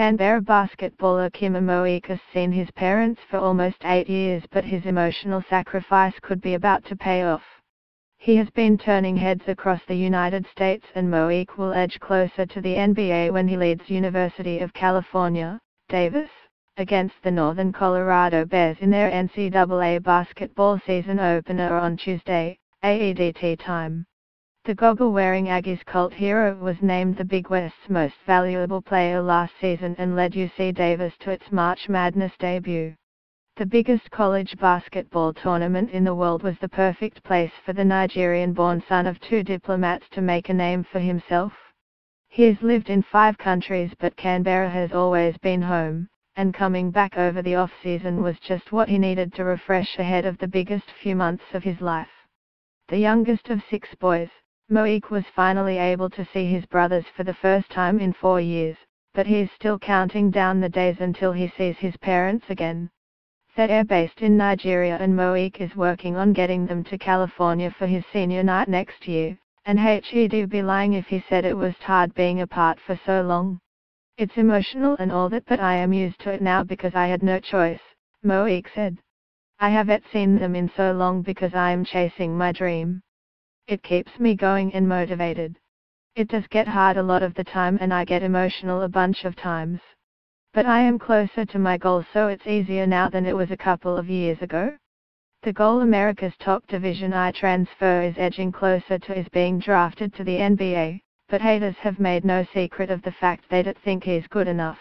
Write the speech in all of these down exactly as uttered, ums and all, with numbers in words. Canberra basketballer Chima Moneke seen his parents for almost eight years, but his emotional sacrifice could be about to pay off. He has been turning heads across the United States, and Moneke will edge closer to the N B A when he leads University of California, Davis, against the Northern Colorado Bears in their N C double A basketball season opener on Tuesday, A E D T time. The goggle-wearing Aggies cult hero was named the Big West's most valuable player last season and led U C Davis to its March Madness debut. The biggest college basketball tournament in the world was the perfect place for the Nigerian-born son of two diplomats to make a name for himself. He has lived in five countries, but Canberra has always been home, and coming back over the off-season was just what he needed to refresh ahead of the biggest few months of his life. The youngest of six boys, Moneke was finally able to see his brothers for the first time in four years, but he is still counting down the days until he sees his parents again. They are based in Nigeria, and Moneke is working on getting them to California for his senior night next year, and he'd be lying if he said it was hard being apart for so long. It's emotional and all that, but I am used to it now because I had no choice, Moneke said. I haven't seen them in so long because I am chasing my dream. It keeps me going and motivated. It does get hard a lot of the time, and I get emotional a bunch of times. But I am closer to my goal, so it's easier now than it was a couple of years ago. The goal, America's top Division I transfer, is edging closer to is being drafted to the N B A, but haters have made no secret of the fact they don't think he's good enough.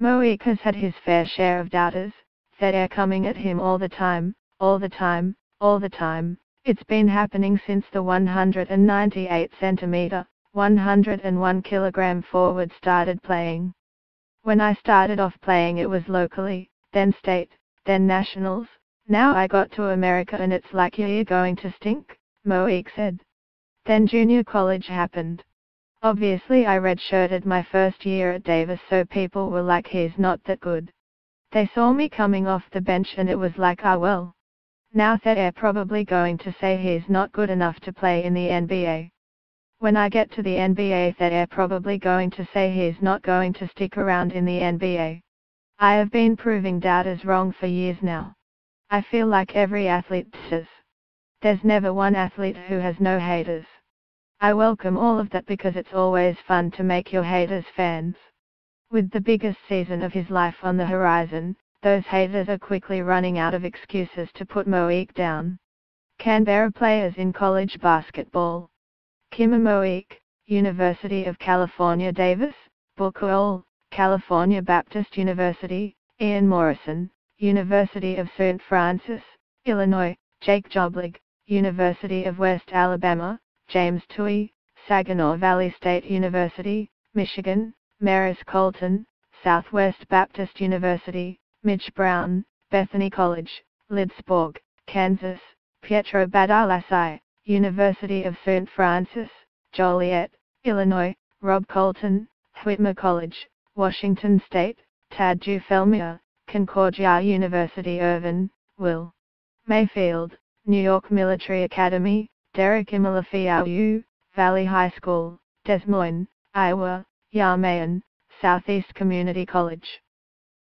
Moneke has had his fair share of doubters. That are coming at him all the time, all the time, all the time. It's been happening since the one hundred ninety-eight centimeter, one hundred one kilogram forward started playing. When I started off playing, it was locally, then state, then nationals. Now I got to America and it's like you're going to stink, Moneke said. Then junior college happened. Obviously I redshirted my first year at Davis, so people were like, he's not that good. They saw me coming off the bench and it was like, ah well. Now they're probably going to say he's not good enough to play in the N B A. When I get to the N B A, they're probably going to say he's not going to stick around in the N B A. I have been proving doubters wrong for years now. I feel like every athlete does. There's never one athlete who has no haters. I welcome all of that because it's always fun to make your haters fans. With the biggest season of his life on the horizon, those haters are quickly running out of excuses to put Moneke down. Canberra players in college basketball. Chima Moneke, University of California, Davis, Bukul, California Baptist University; Ian Morrison, University of Saint Francis, Illinois; Jake Joblig, University of West Alabama; James Tui, Saginaw Valley State University, Michigan; Maris Colton, Southwest Baptist University; Mitch Brown, Bethany College, Lidsborg, Kansas; Pietro Badalassi, University of Saint Francis, Joliet, Illinois; Rob Colton, Whitmer College, Washington State; Tadjou Felmia, Concordia University Irvine; Will Mayfield, New York Military Academy; Derek Imola Fiau, Valley High School, Des Moines, Iowa; Yarmayan, Southeast Community College.